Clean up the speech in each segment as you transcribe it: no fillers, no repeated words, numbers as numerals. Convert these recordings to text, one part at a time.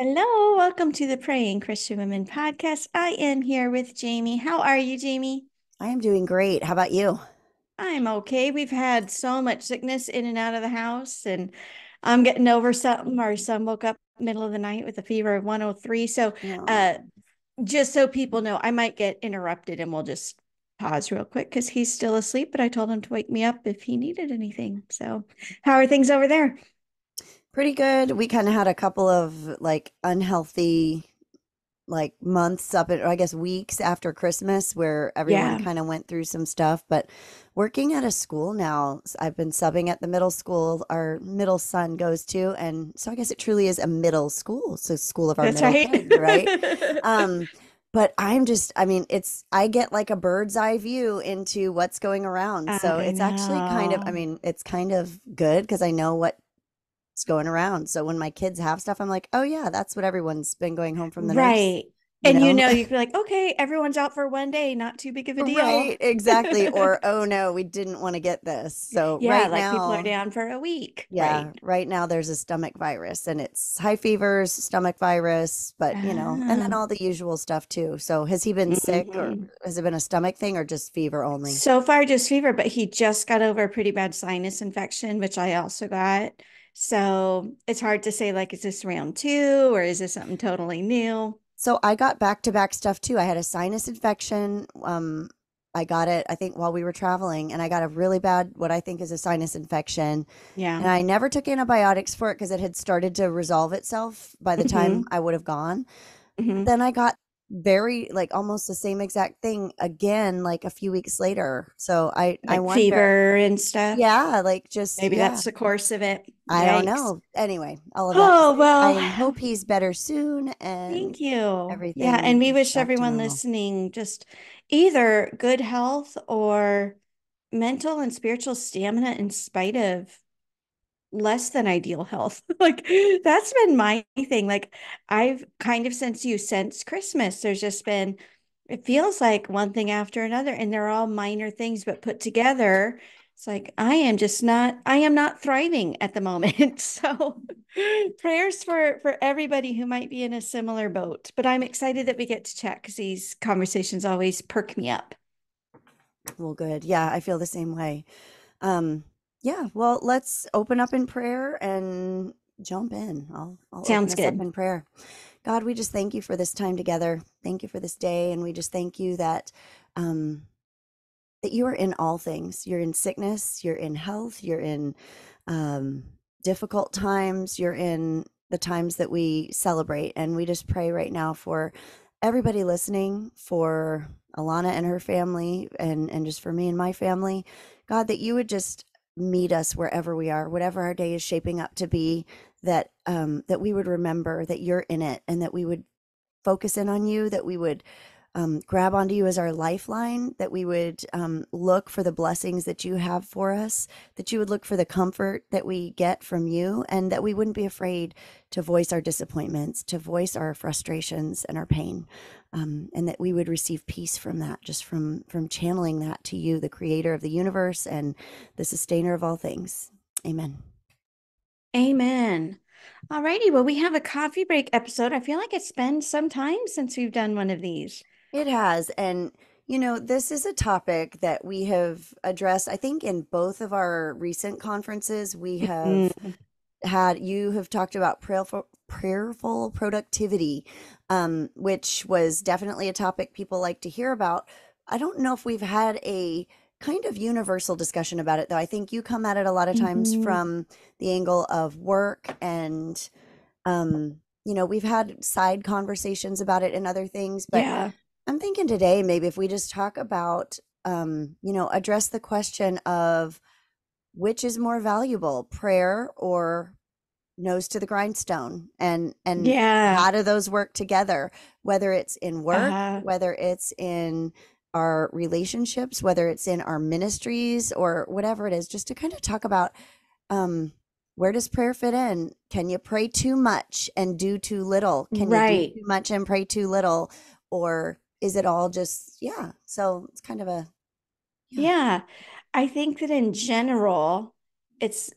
Hello, welcome to the Praying Christian Women podcast. I am here with Jamie. How are you, Jamie? I am doing great. How about you? I'm okay. We've had so much sickness in and out of the house, and I'm getting over something. Our son woke up middle of the night with a fever of 103. So just so people know, I might get interrupted and we'll just pause real quick because he's still asleep, but I told him to wake me up if he needed anything. So how are things over there? Pretty good. We kind of had a couple of unhealthy months up, or I guess weeks after Christmas, where everyone kind of went through some stuff. But working at a school now, I've been subbing at the middle school our middle son goes to, and so I guess it truly is a middle school. So school of our That's middle right. kid, right? But I'm just, I get like a bird's eye view into what's going around. So it's actually kind of, it's kind of good because I know what's going around. So when my kids have stuff, I'm like, oh yeah, that's what everyone's been going home from the right. nurse. And you could be like, okay, everyone's out for one day, not too big of a deal. Right, exactly. Or, oh no, we didn't want to get this. So yeah, right now, people are down for a week. Yeah, right now there's a stomach virus, and it's high fevers, stomach virus, but and then all the usual stuff too. So has he been sick, or has it been a stomach thing, or just fever only? So far, just fever, but he just got over a pretty bad sinus infection, which I also got. So it's hard to say, is this round two, or is this something totally new? So I got back-to-back stuff too. I had a sinus infection. I got it, I think, while we were traveling, and I got a really bad, what I think is a sinus infection. Yeah. And I never took antibiotics for it because it had started to resolve itself by the time I would have gone. Then I got very almost the same exact thing again, a few weeks later. So I wonder, fever and stuff. Yeah, maybe that's the course of it. I don't know. Anyway, all of that. Oh well, I hope he's better soon. And thank you. Everything. Yeah, and we wish everyone listening just either good health or mental and spiritual stamina in spite of less than ideal health. That's been my thing. I've kind of since Christmas, there's just been, it feels like one thing after another, and they're all minor things, but put together, it's I am not thriving at the moment. So prayers for everybody who might be in a similar boat, but I'm excited that we get to chat because these conversations always perk me up. Well, good. Yeah. I feel the same way. Yeah, well, let's open up in prayer and jump in. I'll Sounds good. Up in prayer. God, we just thank you for this time together. Thank you for this day. And we just thank you that that you are in all things. You're in sickness. You're in health. You're in difficult times. You're in the times that we celebrate. And we just pray right now for everybody listening, for Alana and her family, and just for me and my family. God, that you would just meet us wherever we are, whatever our day is shaping up to be, that that we would remember that you're in it, and that we would focus in on you, that we would grab onto you as our lifeline, that we would look for the blessings that you have for us, that you would look for the comfort that we get from you, and that we wouldn't be afraid to voice our disappointments, to voice our frustrations and our pain, and that we would receive peace from that, just from channeling that to you, the creator of the universe and the sustainer of all things. Amen. Amen. All righty. Well, we have a coffee break episode. I feel like it's been some time since we've done one of these. It has. And, this is a topic that we have addressed, I think, in both of our recent conferences. We have you have talked about prayerful productivity, which was definitely a topic people like to hear about. I don't know if we've had a kind of universal discussion about it, though. I think you come at it a lot of times from the angle of work, and, we've had side conversations about it and other things, but I'm thinking today, maybe if we just talk about, address the question of which is more valuable, prayer or nose to the grindstone, and how do those work together, whether it's in work, whether it's in our relationships, whether it's in our ministries or whatever it is, just to kind of talk about, where does prayer fit in? Can you pray too much and do too little? Can you do too much and pray too little? Or is it all just, So it's kind of a. Yeah. I think that in general, it's,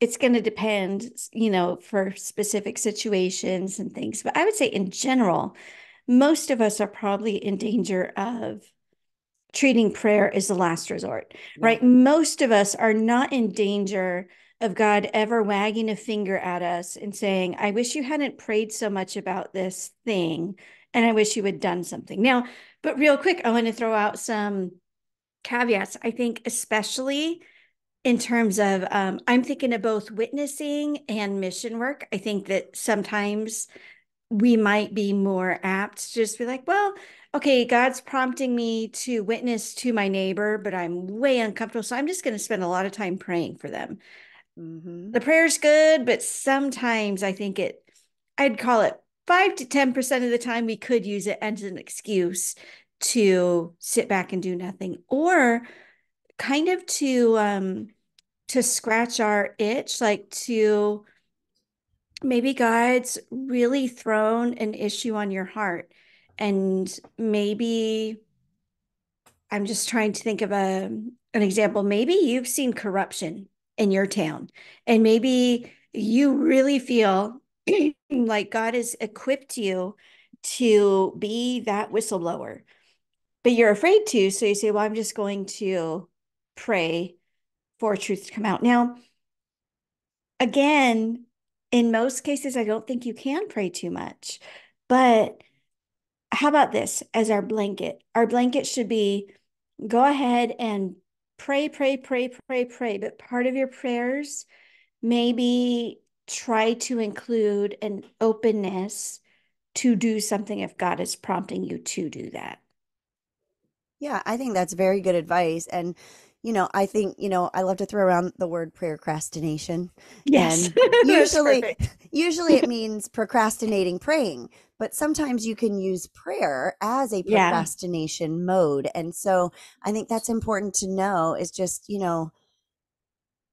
it's going to depend, you know, for specific situations and things. But I would say in general, most of us are probably in danger of treating prayer as the last resort, right? Most of us are not in danger of God ever wagging a finger at us and saying, I wish you hadn't prayed so much about this thing, and I wish you had done something. Now, but real quick, I want to throw out some caveats. I think especially in terms of, I'm thinking of both witnessing and mission work. I think that sometimes we might be more apt to just be like, well, okay, God's prompting me to witness to my neighbor, but I'm way uncomfortable, so I'm just going to spend a lot of time praying for them. Mm-hmm. The prayer's good, but sometimes I think I'd call it 5 to 10% of the time we could use it as an excuse to sit back and do nothing, or kind of to scratch our itch, like to maybe God's really thrown an issue on your heart. And maybe I'm just trying to think of an example. Maybe you've seen corruption in your town, and maybe you really feel like God has equipped you to be that whistleblower, but you're afraid to. So you say, well, I'm just going to pray for truth to come out. Now, again, in most cases, I don't think you can pray too much, but how about this as our blanket? Our blanket should be, go ahead and pray, pray, pray, pray, pray. But part of your prayers, maybe try to include an openness to do something if God is prompting you to do that. Yeah, I think that's very good advice. And, you know, I think, you know, I love to throw around the word procrastination. Yes. And usually it means procrastinating praying, but sometimes you can use prayer as a procrastination mode. And so I think that's important to know, is just, you know,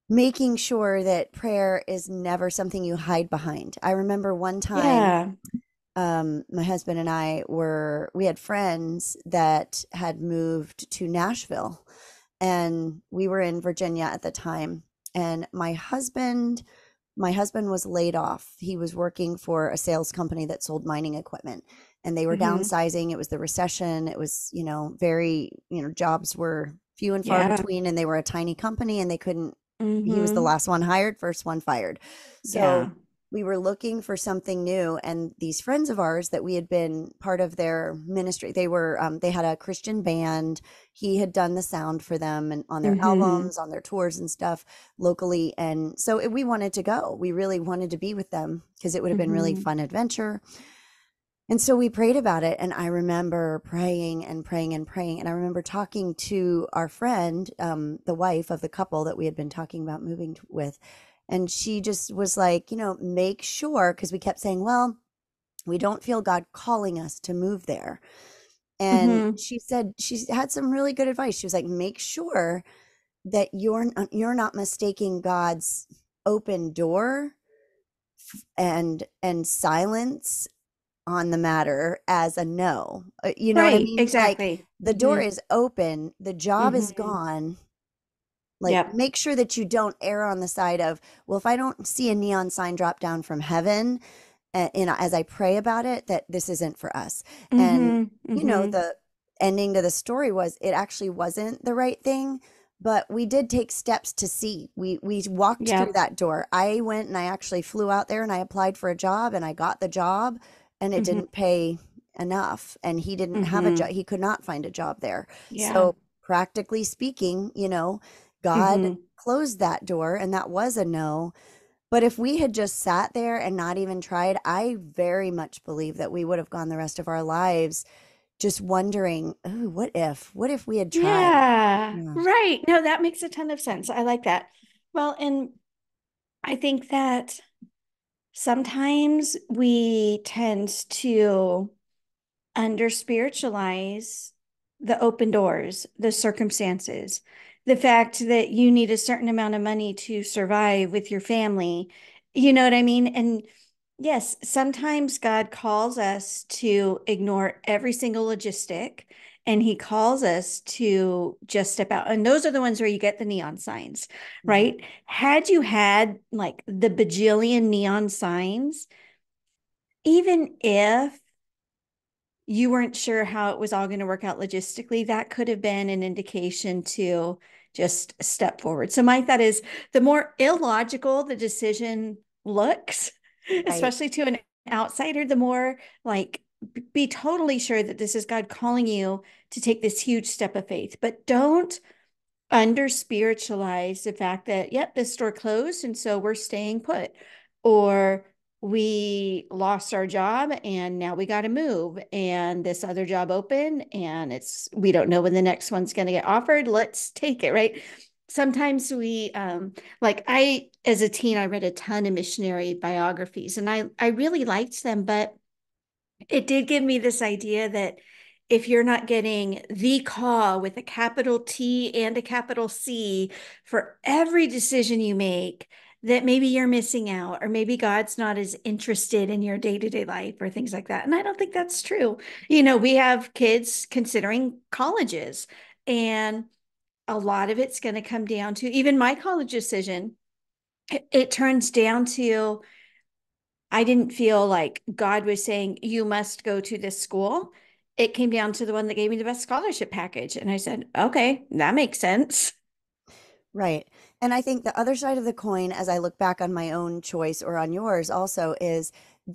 making sure that prayer is never something you hide behind. I remember one time, my husband and I we had friends that had moved to Nashville, and we were in Virginia at the time. And my husband was laid off. He was working for a sales company that sold mining equipment, and they were downsizing. It was the recession. It was, you know, very, you know, jobs were few and far between, and they were a tiny company, and they couldn't, he was the last one hired, first one fired. So we were looking for something new. And these friends of ours that we had been part of their ministry, they had a Christian band. He had done the sound for them and on their albums, on their tours and stuff locally. And so we wanted to go. We really wanted to be with them because it would have been really fun adventure. And so we prayed about it. And I remember praying and praying and praying. And I remember talking to our friend, the wife of the couple that we had been talking about moving with. And she just was like, you know, make sure, because we kept saying, well, we don't feel God calling us to move there. And she said, she had some really good advice. She was like, make sure that you're not mistaking God's open door and silence on the matter as a no. You know what I mean? Exactly. Like, the door is open. The job is gone. Like, make sure that you don't err on the side of, well, if I don't see a neon sign drop down from heaven, and as I pray about it, that this isn't for us. And, you know, the ending to the story was, it actually wasn't the right thing, but we did take steps to see. We walked through that door. I went and I actually flew out there and I applied for a job, and I got the job, and it didn't pay enough. And he didn't have a job. He could not find a job there. Yeah. So practically speaking, you know, God closed that door, and that was a no. But if we had just sat there and not even tried, I very much believe that we would have gone the rest of our lives just wondering, oh, what if we had tried? Yeah. Right. No, that makes a ton of sense. I like that. Well, and I think that sometimes we tend to under-spiritualize the open doors, the circumstances, the fact that you need a certain amount of money to survive with your family. You know what I mean? And yes, sometimes God calls us to ignore every single logistic and he calls us to just step out. And those are the ones where you get the neon signs, right? Mm-hmm. Had you had like the bajillion neon signs, even if you weren't sure how it was all going to work out logistically, that could have been an indication to just step forward. So my thought is, the more illogical the decision looks, right, especially to an outsider, the more like, be totally sure that this is God calling you to take this huge step of faith. But don't under spiritualize the fact that, yep, this store closed and so we're staying put, or we lost our job and now we got to move, and this other job opened and it's, we don't know when the next one's going to get offered. Let's take it, right? Sometimes we, like I, as a teen, I read a ton of missionary biographies, and I really liked them, but it did give me this idea that if you're not getting the call with a capital T and a capital C for every decision you make, that maybe you're missing out, or maybe God's not as interested in your day-to-day life or things like that. And I don't think that's true. You know, we have kids considering colleges, and a lot of it's going to come down to, even my college decision, it turns down to, I didn't feel like God was saying, you must go to this school. It came down to the one that gave me the best scholarship package. And I said, okay, that makes sense. Right. And I think the other side of the coin, as I look back on my own choice or on yours also, is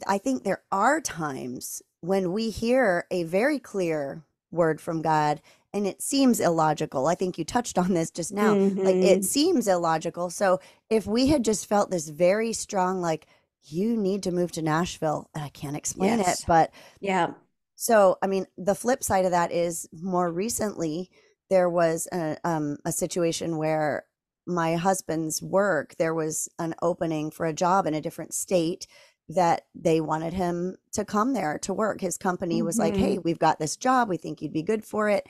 I think there are times when we hear a very clear word from God and it seems illogical. I think you touched on this just now. Mm-hmm. Like, it seems illogical. So if we had just felt this very strong, like, you need to move to Nashville, and I can't explain it, but yeah. So, I mean, the flip side of that is, more recently, there was a situation where my husband's work, there was an opening for a job in a different state that they wanted him to come there to work. His company was like, hey, we've got this job. We think you'd be good for it.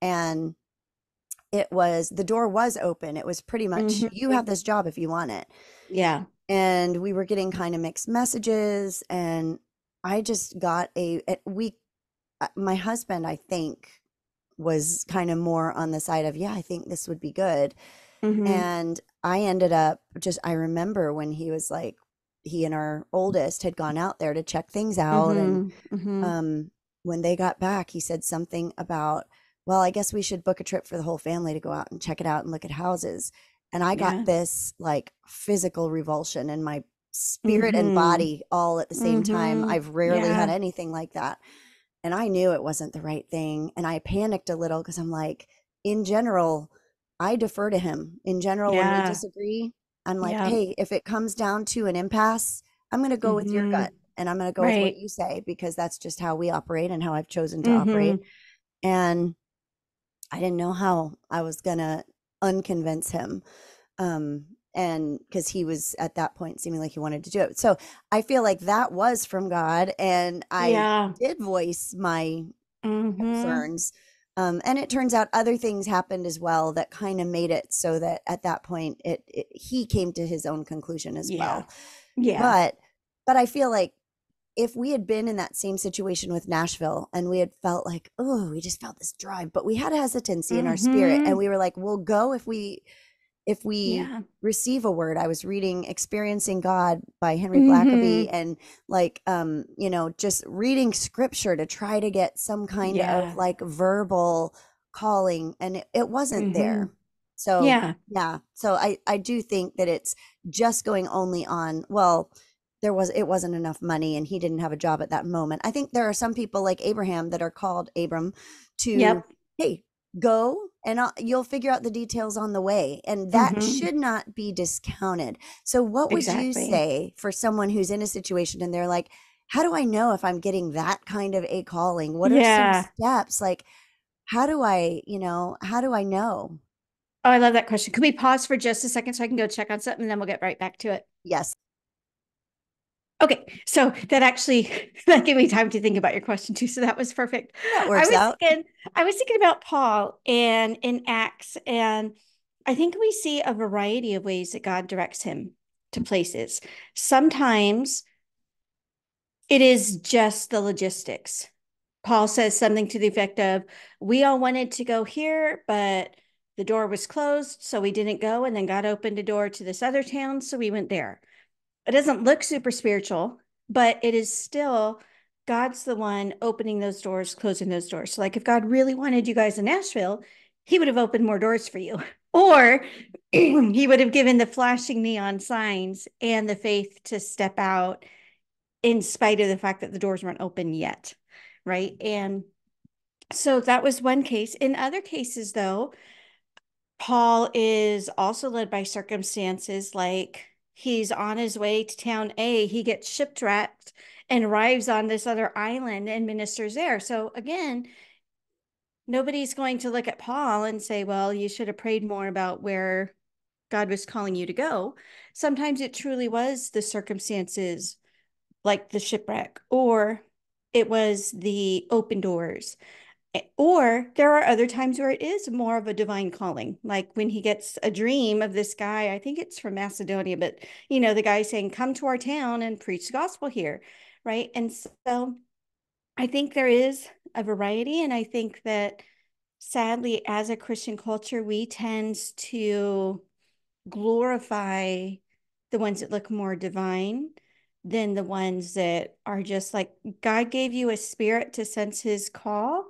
And it was, the door was open. It was pretty much, you have this job if you want it. Yeah. And we were getting kind of mixed messages, and I just got my husband, I think, was kind of more on the side of, yeah, I think this would be good. And I ended up just, I remember when he was like, he and our oldest had gone out there to check things out. When they got back, he said something about, well, I guess we should book a trip for the whole family to go out and check it out and look at houses. And I got this like physical revulsion in my spirit and body all at the same time. I've rarely had anything like that. And I knew it wasn't the right thing. And I panicked a little, because I'm like, in general, I defer to him. In general, when we disagree, I'm like, hey, if it comes down to an impasse, I'm going to go with your gut, and I'm going to go with what you say, because that's just how we operate and how I've chosen to operate. And I didn't know how I was going to unconvince him, and because he was at that point seeming like he wanted to do it. So I feel like that was from God, and I did voice my concerns, and it turns out other things happened as well that kind of made it so that at that point he came to his own conclusion as well. But I feel like if we had been in that same situation with Nashville, and we had felt like, oh, we just felt this drive, but we had a hesitancy in our spirit, and we were like, we'll go if we receive a word. I was reading Experiencing God by Henry Blackaby, and like, you know, just reading scripture to try to get some kind of like verbal calling, and it wasn't there. So So I do think that it's just going only on, well, it wasn't enough money and he didn't have a job at that moment. I think there are some people like Abraham that are called Abram to, hey, go and you'll figure out the details on the way. And that should not be discounted. So what would you say for someone who's in a situation and they're like, how do I know if I'm getting that kind of a calling? What are some steps? Like, how do I know? Oh, I love that question. Can we pause for just a second so I can go check on something, and then we'll get right back to it? Yes. Okay, so that gave me time to think about your question too. So that was perfect. That works out. I was thinking about Paul and in Acts, and I think we see a variety of ways that God directs him to places. Sometimes it is just the logistics. Paul says something to the effect of, we all wanted to go here, but the door was closed, so we didn't go, and then God opened a door to this other town, so we went there. It doesn't look super spiritual, but it is still God's the one opening those doors, closing those doors. So like if God really wanted you guys in Nashville, he would have opened more doors for you, or he would have given the flashing neon signs and the faith to step out in spite of the fact that the doors weren't open yet, right? And so that was one case. In other cases, though, Paul is also led by circumstances, like he's on his way to town A, he gets shipwrecked and arrives on this other island and ministers there. So again, nobody's going to look at Paul and say, well, you should have prayed more about where God was calling you to go. Sometimes it truly was the circumstances, like the shipwreck, or it was the open doors. Or there are other times where it is more of a divine calling, like when he gets a dream of this guy, I think it's from Macedonia, but, you know, the guy saying, come to our town and preach the gospel here, right? And so I think there is a variety, and I think that sadly, as a Christian culture, we tend to glorify the ones that look more divine than the ones that are just like, God gave you a spirit to sense his call,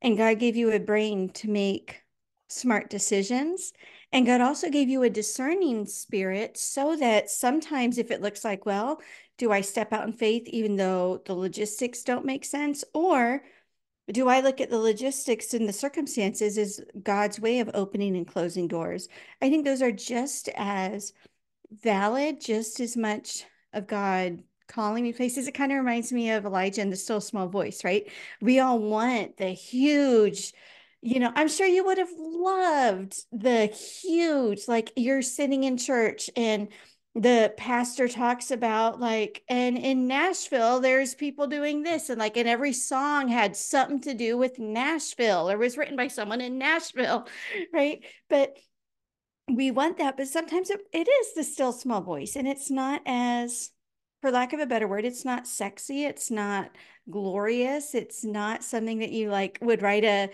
and God gave you a brain to make smart decisions. And God also gave you a discerning spirit so that sometimes if it looks like, well, do I step out in faith even though the logistics don't make sense? Or do I look at the logistics and the circumstances as God's way of opening and closing doors? I think those are just as valid, just as much of God calling me places. It kind of reminds me of Elijah and the still small voice, right? We all want the huge, you know, I'm sure you would have loved the huge, like you're sitting in church and the pastor talks about like, and in Nashville, there's people doing this. And like, and every song had something to do with Nashville or was written by someone in Nashville, right? But we want that, but sometimes it is the still small voice, and it's not as, for lack of a better word, it's not sexy. It's not glorious. It's not something that you like would write a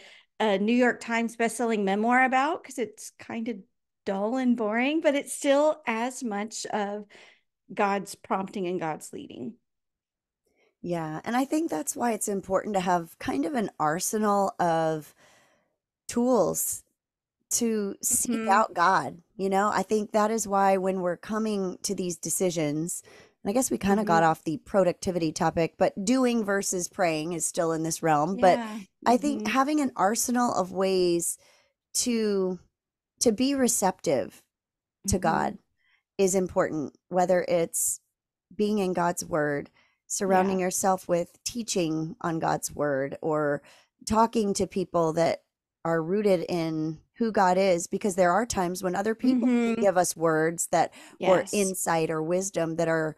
New York Times bestselling memoir about, because it's kind of dull and boring, but it's still as much of God's prompting and God's leading. Yeah. And I think that's why it's important to have kind of an arsenal of tools to seek out God. You know, I think that is why when we're coming to these decisions, and I guess we kind of got off the productivity topic, but doing versus praying is still in this realm. Yeah. But I think having an arsenal of ways to be receptive to God is important, whether it's being in God's word, surrounding yourself with teaching on God's word, or talking to people that are rooted in who God is, because there are times when other people give us words that or insight or wisdom that are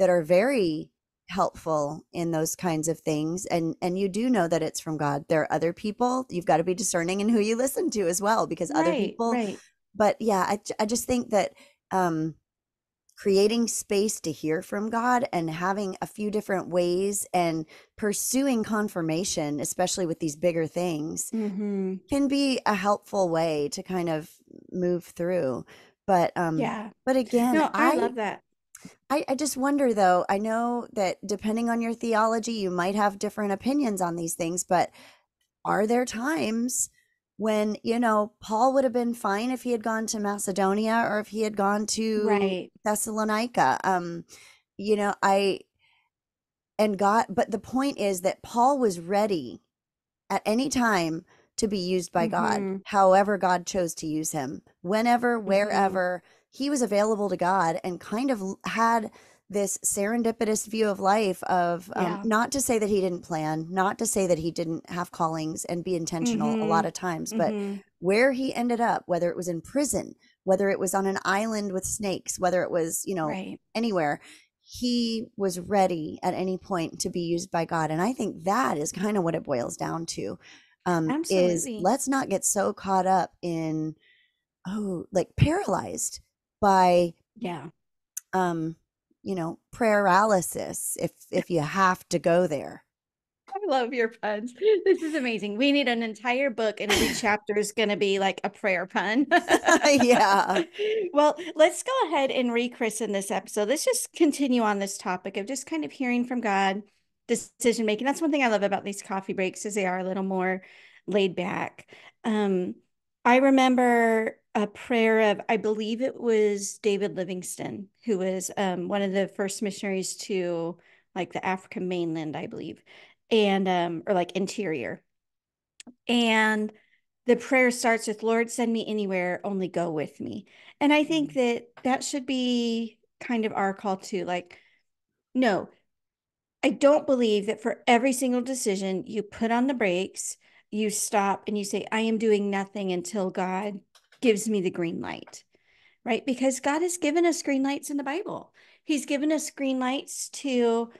very helpful in those kinds of things, and you do know that it's from God. There are other people, you've got to be discerning in who you listen to as well, because other people, but yeah, I just think that creating space to hear from God and having a few different ways and pursuing confirmation, especially with these bigger things, can be a helpful way to kind of move through. But but again, no, I love that. I just wonder, though, I know that depending on your theology, you might have different opinions on these things, but are there times when, you know, Paul would have been fine if he had gone to Macedonia or if he had gone to Thessalonica? You know, but the point is that Paul was ready at any time to be used by God, however God chose to use him, whenever, wherever. He was available to God and kind of had this serendipitous view of life of not to say that he didn't plan, not to say that he didn't have callings and be intentional a lot of times, but where he ended up, whether it was in prison, whether it was on an island with snakes, whether it was, you know, anywhere, he was ready at any point to be used by God. And I think that is kind of what it boils down to, is let's not get so caught up in, like paralyzed by you know, paralysis if you have to go there. I love your puns. This is amazing. We need an entire book, and every chapter is going to be like a prayer pun. Yeah. Well, let's go ahead and rechristen this episode. Let's just continue on this topic of just kind of hearing from God, decision making. That's one thing I love about these coffee breaks, is they are a little more laid back. I remember a prayer of, I believe it was David Livingstone, who was one of the first missionaries to like the African mainland, I believe. And, or like interior. And the prayer starts with, Lord, send me anywhere, only go with me. And I think that that should be kind of our call too. Like, no, I don't believe that for every single decision you put on the brakes, you stop and you say, I am doing nothing until God gives me the green light, right? Because God has given us green lights in the Bible. He's given us green lights to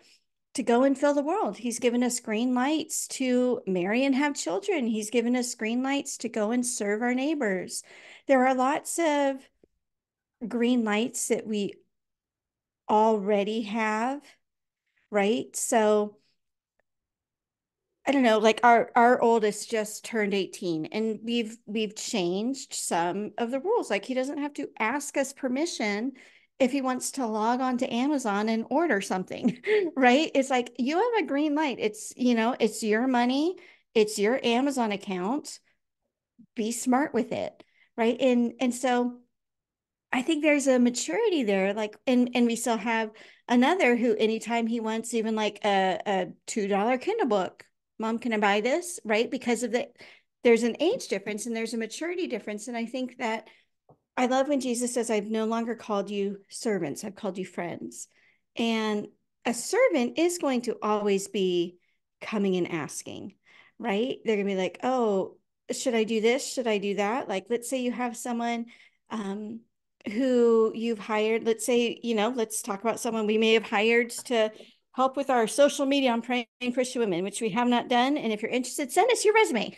go and fill the world. He's given us green lights to marry and have children. He's given us green lights to go and serve our neighbors. There are lots of green lights that we already have, right? So I don't know, like our oldest just turned 18, and we've changed some of the rules. Like, he doesn't have to ask us permission if he wants to log on to Amazon and order something, right? It's like, you have a green light. It's, you know, it's your money. It's your Amazon account. Be smart with it, right? And so I think there's a maturity there. Like, and we still have another who, anytime he wants even like a $2 Kindle book, Mom, can I buy this? Right? Because of the, there's an age difference and there's a maturity difference. And I think that I love when Jesus says, I've no longer called you servants, I've called you friends. And a servant is going to always be coming and asking, right? They're going to be like, oh, should I do this? Should I do that? Like, let's say you have someone who you've hired. Let's say, you know, let's talk about someone we may have hired to help with our social media on Praying Christian Women, which we have not done. And if you're interested, send us your resume.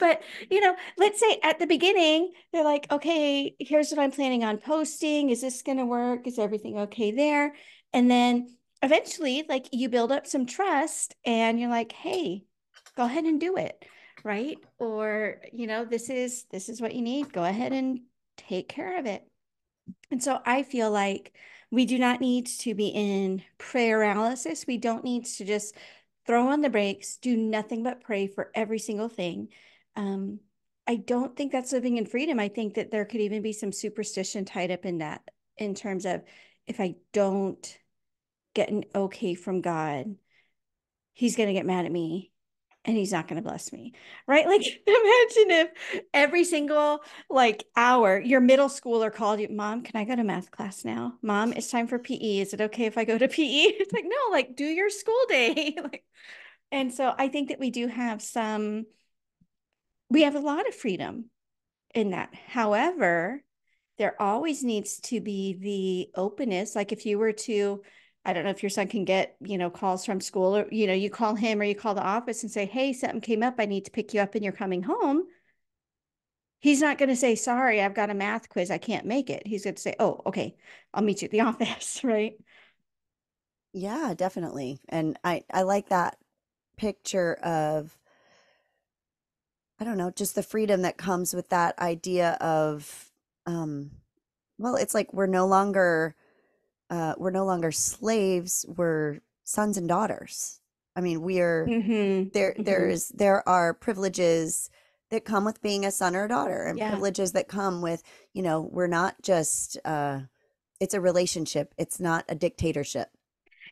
But, you know, let's say at the beginning, they're like, okay, here's what I'm planning on posting. Is this going to work? Is everything okay there? And then eventually, like, you build up some trust and you're like, hey, go ahead and do it, right? Or, you know, this is what you need. Go ahead and take care of it. And so I feel like we do not need to be in prayer paralysis. We don't need to just throw on the brakes, do nothing but pray for every single thing. I don't think that's living in freedom. I think that there could even be some superstition tied up in that, in terms of, if I don't get an okay from God, he's going to get mad at me and he's not going to bless me, right? Like, imagine if every single like hour, your middle schooler called you, Mom, can I go to math class now? Mom, it's time for PE. Is it okay if I go to PE? It's like, no, like, do your school day. Like, and so I think that we do have some, we have a lot of freedom in that. However, there always needs to be the openness. Like, if you were to, I don't know if your son can get, you know, calls from school, or, you know, you call him or you call the office and say, hey, something came up, I need to pick you up and you're coming home. He's not going to say, sorry, I've got a math quiz, I can't make it. He's going to say, oh, okay, I'll meet you at the office, right? Yeah, definitely. And I like that picture of, I don't know, just the freedom that comes with that idea of, well, it's like we're no longer slaves, we're sons and daughters. I mean, we are, mm-hmm. there are privileges that come with being a son or a daughter, and yeah. privileges that come with, you know, we're not just, it's a relationship. It's not a dictatorship.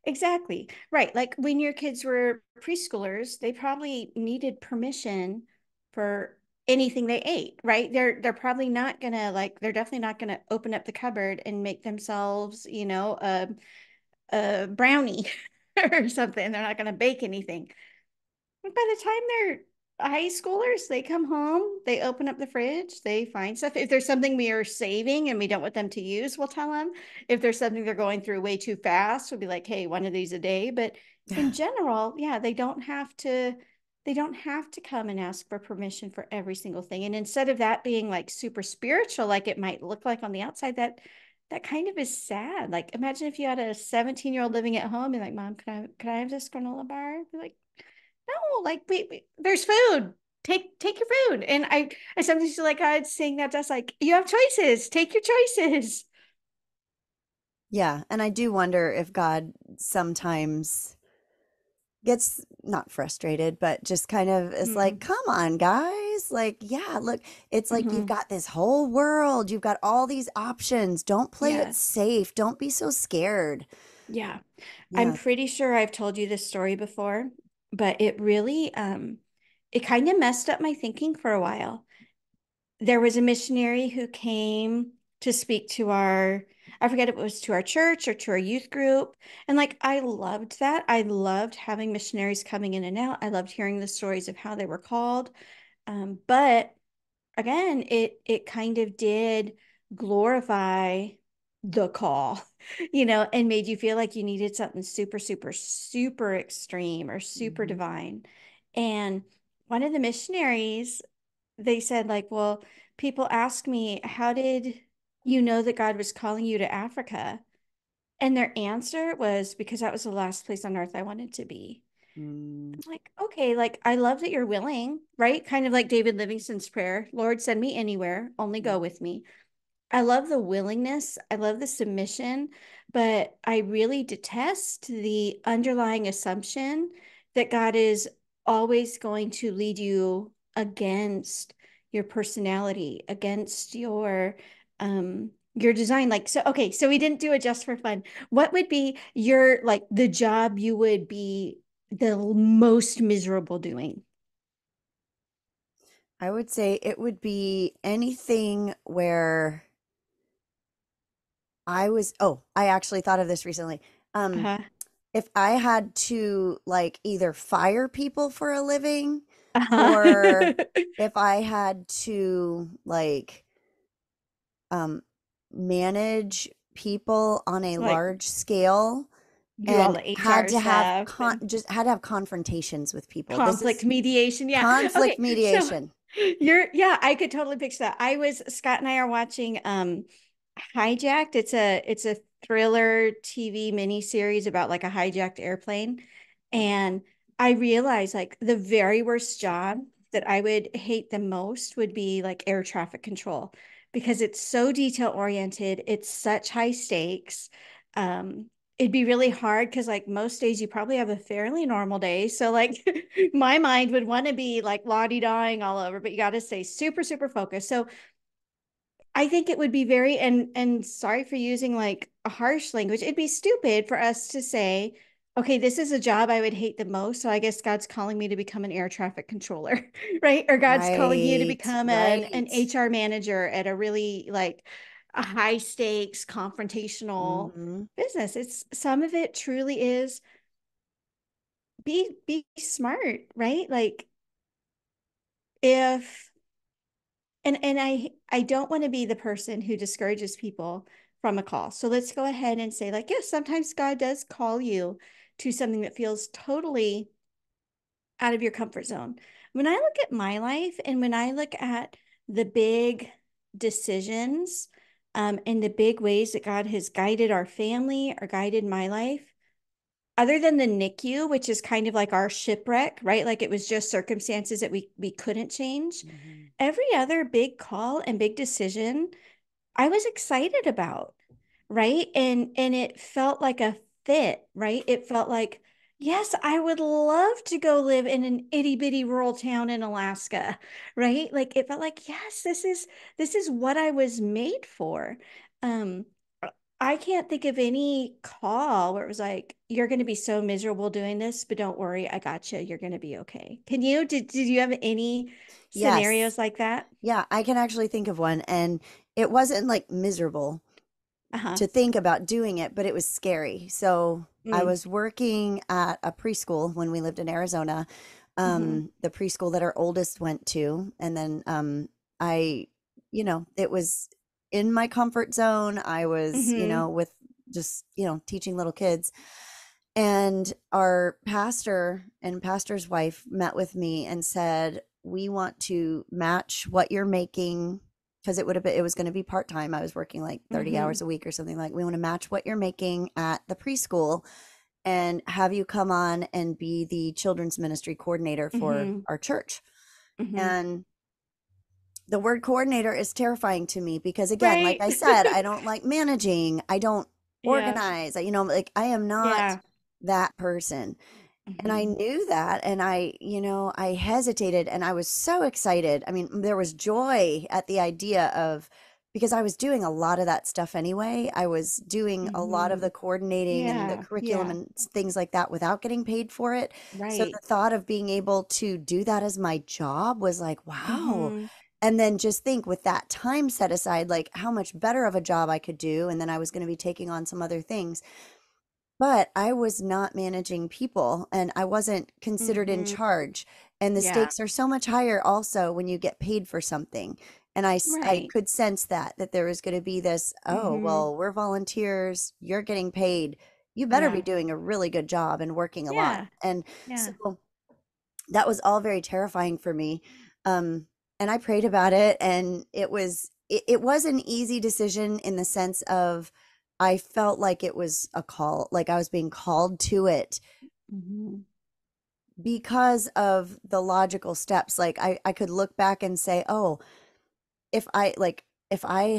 Exactly. Right. Like, when your kids were preschoolers, they probably needed permission for anything they ate, right? They're probably not gonna, like, they're definitely not gonna open up the cupboard and make themselves, you know, a brownie or something. They're not gonna bake anything. But by the time they're high schoolers, they come home, they open up the fridge, they find stuff. If there's something we are saving and we don't want them to use, we'll tell them. If there's something they're going through way too fast, we'll be like, hey, one of these a day. But in general, yeah, they don't have to come and ask for permission for every single thing. And instead of that being like super spiritual, like it might look like on the outside, that kind of is sad. Like, imagine if you had a 17-year-old living at home and like, Mom, can I have this granola bar? I'd be like, no, like we, there's food. Take your food. And I sometimes feel like I'd saying that to us, like, you have choices, take your choices. Yeah. And I do wonder if God sometimes gets not frustrated, but just kind of is like, come on, guys. Like, yeah, look, it's like, you've got this whole world. You've got all these options. Don't play it safe. Don't be so scared. Yeah. I'm pretty sure I've told you this story before, but it really, it kind of messed up my thinking for a while. There was a missionary who came to speak to our, I forget if it was to our church or to our youth group. And like, I loved that. I loved having missionaries coming in and out. I loved hearing the stories of how they were called. But again, it kind of did glorify the call, you know, and made you feel like you needed something super, super, super extreme or super divine. And one of the missionaries, they said like, well, people ask me, how did you know that God was calling you to Africa? And their answer was, because that was the last place on earth I wanted to be. I'm like, okay, like, I love that you're willing, right? Kind of like David Livingstone's prayer, Lord, send me anywhere, only go with me. I love the willingness. I love the submission, but I really detest the underlying assumption that God is always going to lead you against your personality, against your design. Like, so, okay, so we didn't do it just for fun. What would be your, like, the job you would be the most miserable doing? I would say it would be anything where I was, I actually thought of this recently. If I had to, like, either fire people for a living or if I had to, like, manage people on a large scale and had to have confrontations with people. Conflict mediation. Yeah. Conflict mediation. So I could totally picture that. Scott and I are watching Hijacked. It's a thriller TV miniseries about like a hijacked airplane. And I realized like the very worst job that I would hate the most would be like air traffic control, because it's so detail oriented. It's such high stakes. It'd be really hard because like most days you probably have a fairly normal day. So like my mind would want to be like la-di-daing all over, but you got to stay super, super focused. So I think it would be very, and sorry for using like a harsh language, it'd be stupid for us to say, okay, this is a job I would hate the most, so I guess God's calling me to become an air traffic controller, right? Or God's calling you to become an HR manager at a really like a high stakes, confrontational business. It's, some of it truly is be smart, right? Like if, and I don't want to be the person who discourages people from a call. So let's go ahead and say like, yes, sometimes God does call you to something that feels totally out of your comfort zone. When I look at my life and when I look at the big decisions and the big ways that God has guided our family or guided my life, other than the NICU, which is kind of like our shipwreck, right? Like it was just circumstances that we couldn't change. Every other big call and big decision, I was excited about, right? And it felt like a fit, right? It felt like, yes, I would love to go live in an itty bitty rural town in Alaska, right? Like it felt like, yes, this is what I was made for. I can't think of any call where it was like, you're going to be so miserable doing this, but don't worry, I got you. You're going to be okay. Can you, did you have any scenarios like that? Yeah, I can actually think of one. And it wasn't like miserable to think about doing it, but it was scary. So I was working at a preschool when we lived in Arizona, the preschool that our oldest went to. And then I, you know, it was in my comfort zone. I was, you know, with just, you know, teaching little kids, and our pastor and pastor's wife met with me and said, we want to match what you're making. Cause it would have been, it was going to be part-time. I was working like 30 hours a week or something. Like, we want to match what you're making at the preschool and have you come on and be the children's ministry coordinator for our church. And the word coordinator is terrifying to me because, again, like I said, I don't like managing. I don't organize. You know, like I am not that person. And I knew that. And I, you know, I hesitated and I was so excited. I mean, there was joy at the idea of, because I was doing a lot of that stuff anyway. I was doing a lot of the coordinating and the curriculum and things like that without getting paid for it. So the thought of being able to do that as my job was like, wow. And then just think, with that time set aside, like how much better of a job I could do. And then I was going to be taking on some other things. But I was not managing people and I wasn't considered in charge. And the stakes are so much higher also when you get paid for something. And I could sense that there was going to be this, well, we're volunteers, you're getting paid, you better be doing a really good job and working a lot. And so that was all very terrifying for me. And I prayed about it, and it was an easy decision in the sense of I felt like it was a call, like I was being called to it. Because of the logical steps, like I could look back and say, oh, if I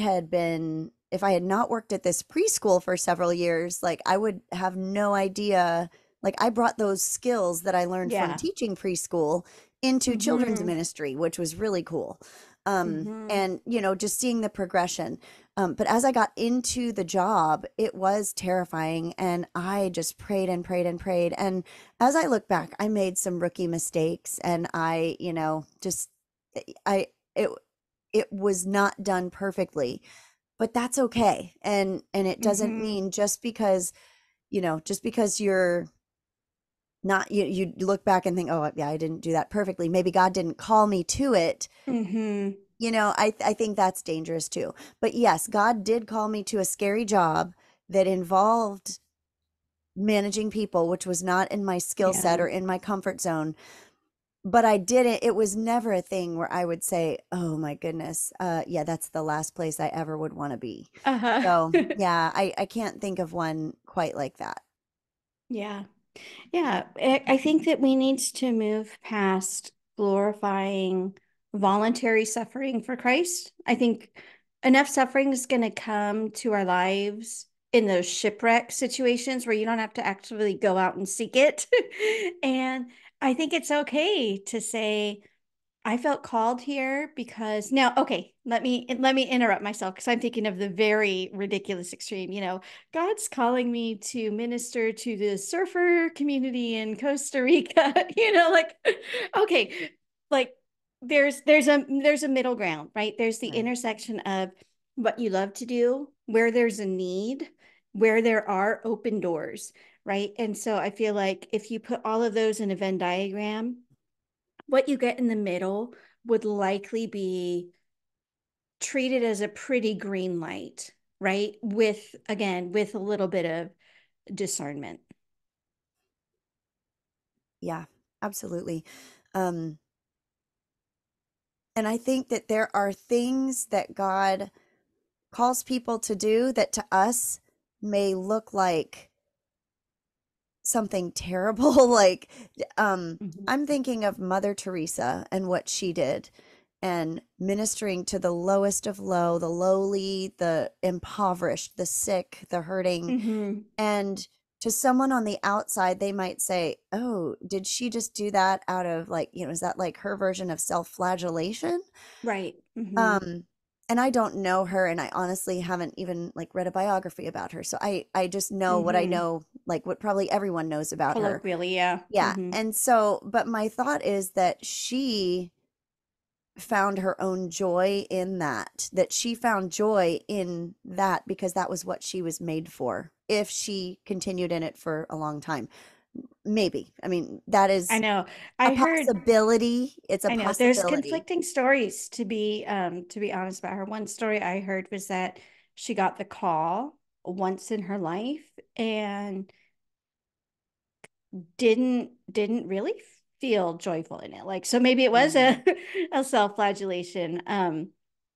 had not worked at this preschool for several years, like I would have no idea. Like I brought those skills that I learned from teaching preschool into children's ministry, which was really cool. And, you know, just seeing the progression. But as I got into the job, it was terrifying. And I just prayed and prayed and prayed. And as I look back, I made some rookie mistakes, and I, you know, just, it was not done perfectly, but that's okay. And it doesn't mean just because you're not, you look back and think, oh yeah, I didn't do that perfectly, maybe God didn't call me to it. You know, I think that's dangerous too. But yes, God did call me to a scary job that involved managing people, which was not in my skill set or in my comfort zone. But I didn't, it was never a thing where I would say, oh my goodness, yeah, that's the last place I ever would want to be. So yeah, I can't think of one quite like that. Yeah. Yeah. I think that we need to move past glorifying voluntary suffering for Christ. I think enough suffering is going to come to our lives in those shipwreck situations where you don't have to actually go out and seek it. And I think it's okay to say, I felt called here because now, okay, let me interrupt myself, because I'm thinking of the very ridiculous extreme, you know, God's calling me to minister to the surfer community in Costa Rica, you know, like, okay, like there's a middle ground, right? There's the intersection of what you love to do, where there's a need, where there are open doors. Right. And so I feel like if you put all of those in a Venn diagram, what you get in the middle would likely be treated as a pretty green light, right? With a little bit of discernment. Yeah, absolutely. And I think that there are things that God calls people to do that to us may look like something terrible. Like I'm thinking of Mother Teresa and what she did, and ministering to the lowest of low, the lowly, the impoverished, the sick, the hurting. And to someone on the outside, they might say, oh, did she just do that out of, like, you know, is that like her version of self-flagellation? Right. And I don't know her, and I honestly haven't even like read a biography about her. So I just know what I know, like what probably everyone knows about her. Really, yeah. Yeah. And so, but my thought is that she found her own joy in that she found joy in that because that was what she was made for. If she continued in it for a long time, maybe. I mean, that is, I know, I heard possibility. It's a I know. Possibility. There's conflicting stories, to be honest, about her. One story I heard was that she got the call once in her life and didn't really feel joyful in it. Like, so maybe it was a self-flagellation.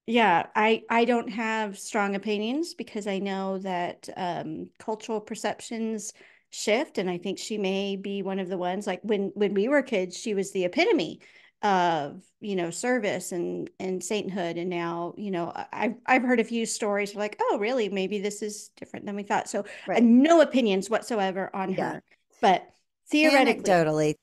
Yeah, I don't have strong opinions because I know that cultural perceptions shift. And I think she may be one of the ones, like when we were kids, she was the epitome of, you know, service and sainthood. And now, you know, I've heard a few stories like, oh, really? Maybe this is different than we thought. So right. No opinions whatsoever on her, but theoretically,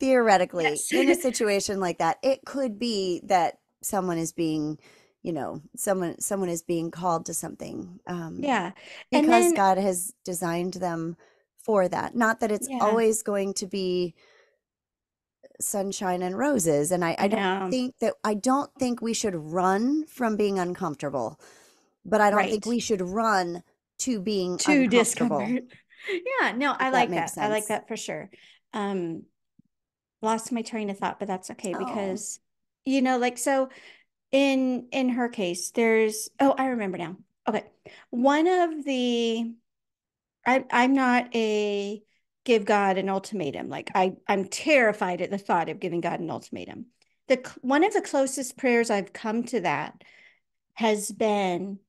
yes. In a situation like that, it could be that someone is being, you know, someone is being called to something. Because God has designed them for that. Not that it's always going to be sunshine and roses. And I don't think we should run from being uncomfortable, but I don't think we should run to being too discomfort. Yeah, no, I like that. I like that for sure. Lost my train of thought, but that's okay because, you know, like, so in her case, there's, I remember now. Okay. One of the, I'm not a give God an ultimatum. Like I'm terrified at the thought of giving God an ultimatum. One of the closest prayers I've come to that has been,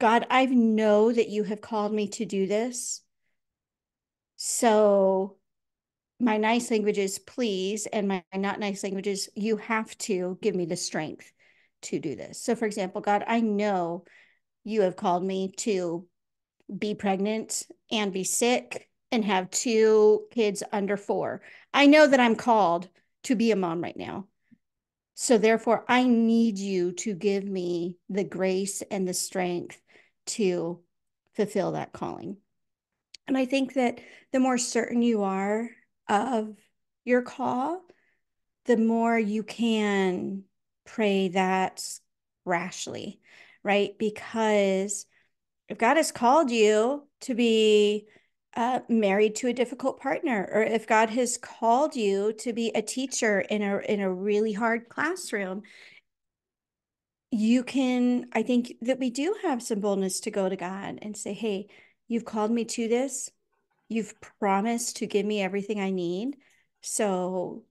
God, I know that you have called me to do this. So my nice language is please, and my not nice language is you have to give me the strength to do this. So for example, God, I know you have called me to be pregnant and be sick and have 2 kids under 4. I know that I'm called to be a mom right now. So therefore, I need you to give me the grace and the strength to fulfill that calling. And I think that the more certain you are of your call, the more you can pray that rashly, right? Because if God has called you to be married to a difficult partner, or if God has called you to be a teacher in a really hard classroom, you can, I think that we do have some boldness to go to God and say, hey, you've called me to this. You've promised to give me everything I need. So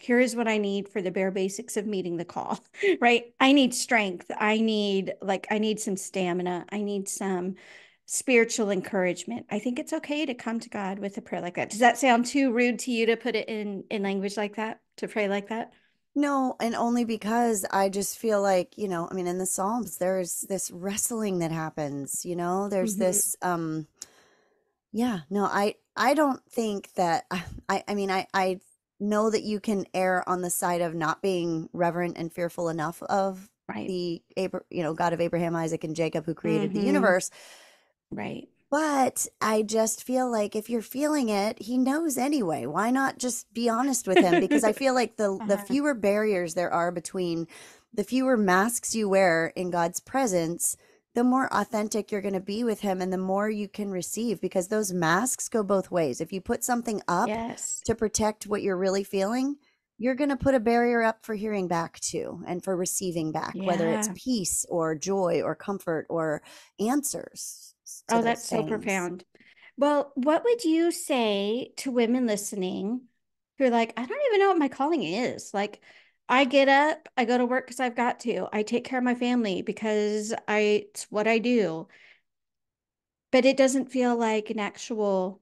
here is what I need for the bare basics of meeting the call, right? I need strength. I need some stamina. I need some spiritual encouragement. I think it's okay to come to God with a prayer like that. Does that sound too rude to you to put it in language like that, to pray like that? No, and only because I just feel like, you know, I mean, in the Psalms, there's this wrestling that happens, you know, there's this, I don't think that, I mean, I know that you can err on the side of not being reverent and fearful enough of the, you know, God of Abraham, Isaac, and Jacob who created the universe. Right. But I just feel like if you're feeling it, he knows anyway. Why not just be honest with him? Because I feel like the fewer barriers there are between, the fewer masks you wear in God's presence, the more authentic you're going to be with him and the more you can receive, because those masks go both ways. If you put something up to protect what you're really feeling, you're going to put a barrier up for hearing back too, and for receiving back, whether it's peace or joy or comfort or answers. Oh, that's so profound. Well, what would you say to women listening who are like, I don't even know what my calling is? Like, I get up, I go to work because I've got to. I take care of my family because it's what I do. But it doesn't feel like an actual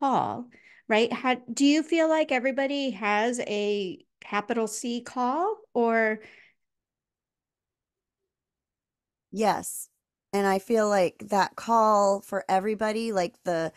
call, right? Do you feel like everybody has a capital C call, or? Yes. And I feel like that call for everybody, like the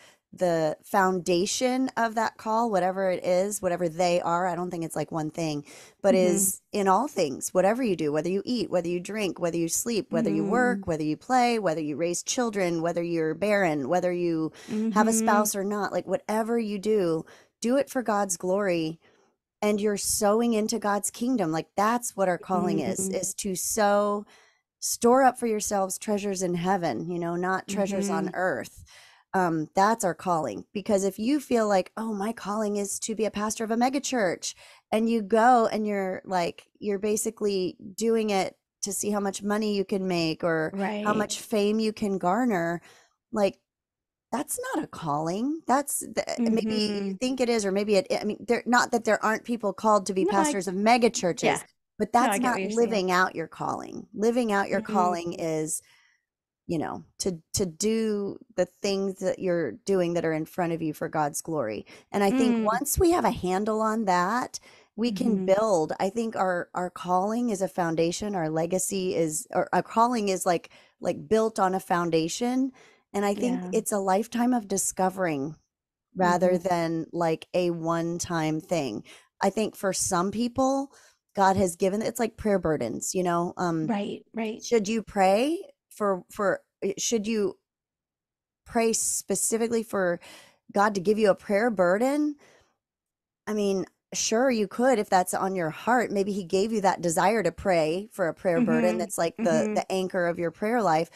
foundation of that call, whatever it is, whatever they are, I don't think it's like one thing, but is in all things, whatever you do, whether you eat, whether you drink, whether you sleep, whether you work, whether you play, whether you raise children, whether you're barren, whether you have a spouse or not, like whatever you do, do it for God's glory. And you're sowing into God's kingdom. Like that's what our calling is to sow. Store up for yourselves treasures in heaven, you know, not treasures on earth. That's our calling. Because if you feel like, oh, my calling is to be a pastor of a mega church, and you go and you're like, you're basically doing it to see how much money you can make or how much fame you can garner, like that's not a calling. That's maybe you think it is, or maybe it, I mean, they're not that there aren't people called to be pastors of mega churches. Yeah. But that's not living out your calling. Living out your calling is you know, to do the things that you're doing that are in front of you for God's glory. And I think once we have a handle on that, we can build. I think our calling is a foundation. Our legacy is, or our calling is like built on a foundation. And I think it's a lifetime of discovering rather than like a one-time thing. I think for some people, God has given, it's like prayer burdens, you know? Right. Should you pray should you pray specifically for God to give you a prayer burden? I mean, sure you could, if that's on your heart. Maybe he gave you that desire to pray for a prayer burden. That's like the anchor of your prayer life.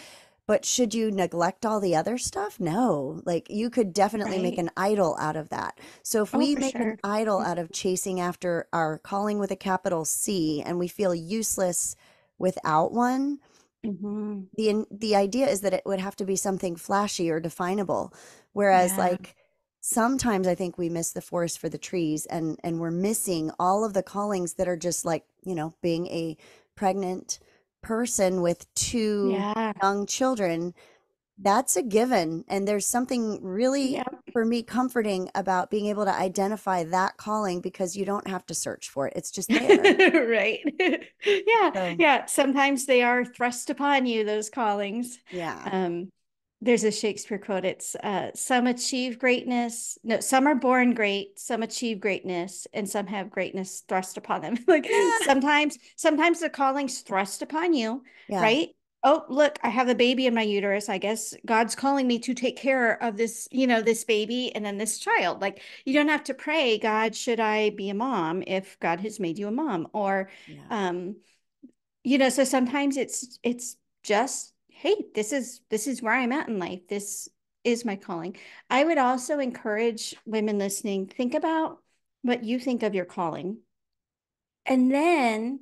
But should you neglect all the other stuff? No, like you could definitely make an idol out of that. So if we make an idol out of chasing after our calling with a capital C, and we feel useless without one, the idea is that it would have to be something flashy or definable. Whereas like sometimes I think we miss the forest for the trees, and we're missing all of the callings that are just like, you know, being a pregnant person with two young children. That's a given. And there's something really for me comforting about being able to identify that calling, because you don't have to search for it. It's just there. Sometimes they are thrust upon you, those callings. There's a Shakespeare quote. It's some achieve greatness. No, some are born great, some achieve greatness, and some have greatness thrust upon them. Like sometimes the calling's thrust upon you, right? Oh, look, I have a baby in my uterus. I guess God's calling me to take care of this, you know, this baby and then this child. Like, you don't have to pray, God, should I be a mom, if God has made you a mom? Or, you know, so sometimes it's just, hey, this is where I'm at in life. This is my calling. I would also encourage women listening, think about what you think of your calling, and then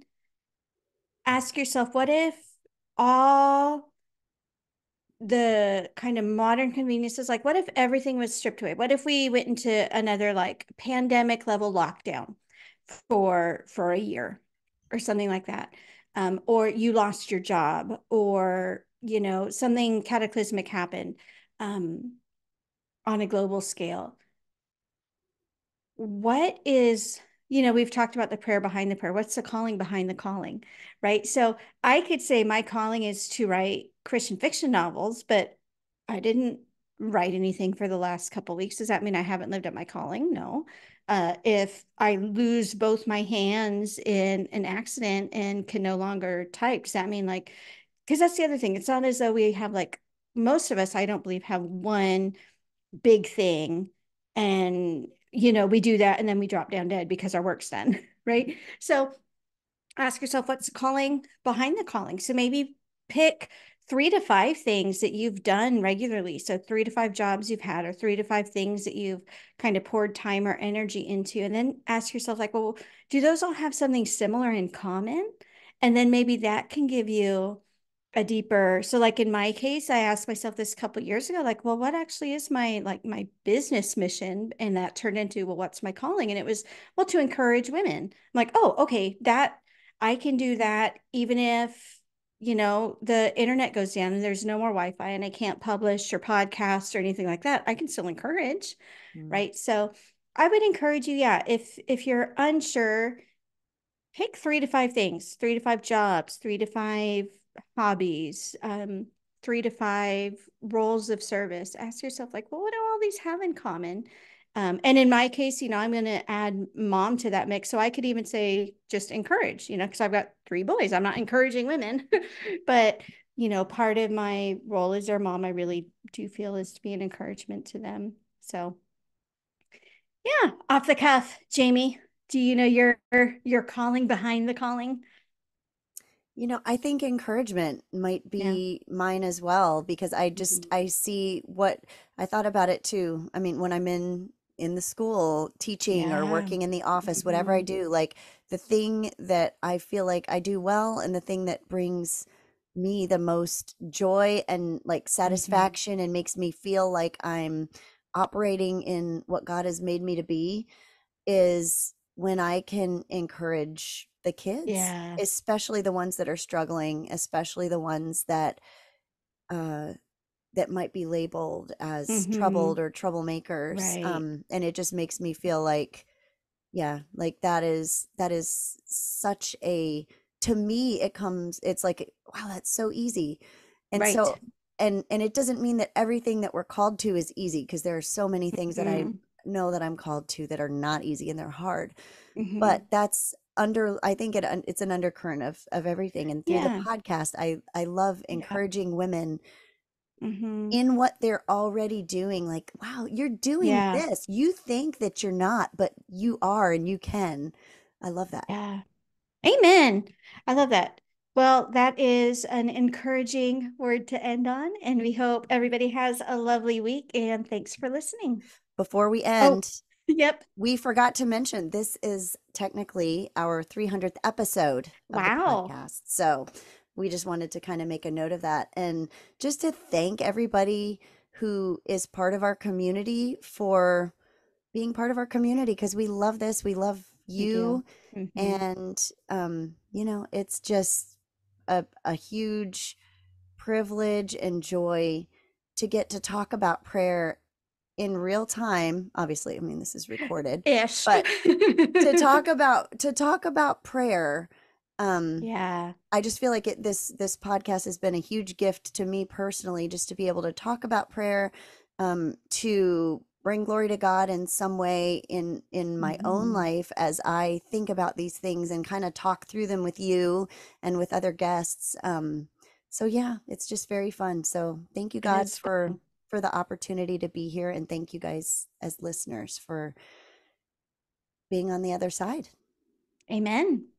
ask yourself, what if all the kind of modern conveniences, like what if everything was stripped away? What if we went into another like pandemic level lockdown for a year or something like that? Or you lost your job, or you know, something cataclysmic happened on a global scale. What is, you know, we've talked about the prayer behind the prayer. What's the calling behind the calling, right? So I could say my calling is to write Christian fiction novels, but I didn't write anything for the last couple of weeks. Does that mean I haven't lived up my calling? No. If I lose both my hands in an accident and can no longer type, does that mean like, because that's the other thing. It's not as though we have like, most of us, I don't believe, have one big thing and, you know, we do that and then we drop down dead because our work's done, right? So ask yourself, what's the calling behind the calling? So maybe pick 3 to 5 things that you've done regularly. So 3 to 5 jobs you've had, or 3 to 5 things that you've kind of poured time or energy into. And then ask yourself like, well, do those all have something similar in common? And then maybe that can give you a deeper, so like in my case, I asked myself this a couple of years ago, like, well, what actually is my business mission? And that turned into, well, what's my calling? And it was, well, to encourage women. I'm like, oh, okay, that I can do that, even if, you know, the internet goes down and there's no more Wi-Fi and I can't publish or podcast or anything like that, I can still encourage, right? So I would encourage you, if you're unsure, pick 3 to 5 things, 3 to 5 jobs, 3 to 5 hobbies, 3 to 5 roles of service. Ask yourself like, well, what do all these have in common? And in my case, you know, I'm going to add mom to that mix. So I could even say just encourage, you know, because I've got 3 boys. I'm not encouraging women, but you know, part of my role as their mom, I really do feel is to be an encouragement to them. So yeah, off the cuff, Jamie, do you know your calling behind the calling? You know, I think encouragement might be mine as well, because I just, I see what I thought about it too. I mean, when I'm in the school teaching or working in the office, whatever I do, like the thing that I feel like I do well and the thing that brings me the most joy and like satisfaction and makes me feel like I'm operating in what God has made me to be is when I can encourage the kids, especially the ones that are struggling, especially the ones that that might be labeled as troubled or troublemakers. Right. And it just makes me feel like, yeah, like that is such a, to me, it comes, it's like, wow, that's so easy. And right. so, and it doesn't mean that everything that we're called to is easy, because there are so many things that I know that I'm called to that are not easy and they're hard, but that's under, I think it's an undercurrent of everything. And through the podcast, I love encouraging women in what they're already doing. Like, wow, you're doing this. You think that you're not, but you are, and you can. I love that. Yeah. Amen. I love that. Well, that is an encouraging word to end on, and we hope everybody has a lovely week, and thanks for listening. Before we end, we forgot to mention, this is technically our 300th episode of the podcast. So we just wanted to kind of make a note of that, and just to thank everybody who is part of our community for being part of our community, because we love this. We love you. And, you know, it's just a huge privilege and joy to get to talk about prayer in real time. Obviously, I mean, this is recorded, but to talk about prayer. I just feel like this podcast has been a huge gift to me personally, just to be able to talk about prayer, to bring glory to God in some way in my own life, as I think about these things and kind of talk through them with you and with other guests. So yeah, it's just very fun. So thank you guys for the opportunity to be here, and thank you guys as listeners for being on the other side. Amen.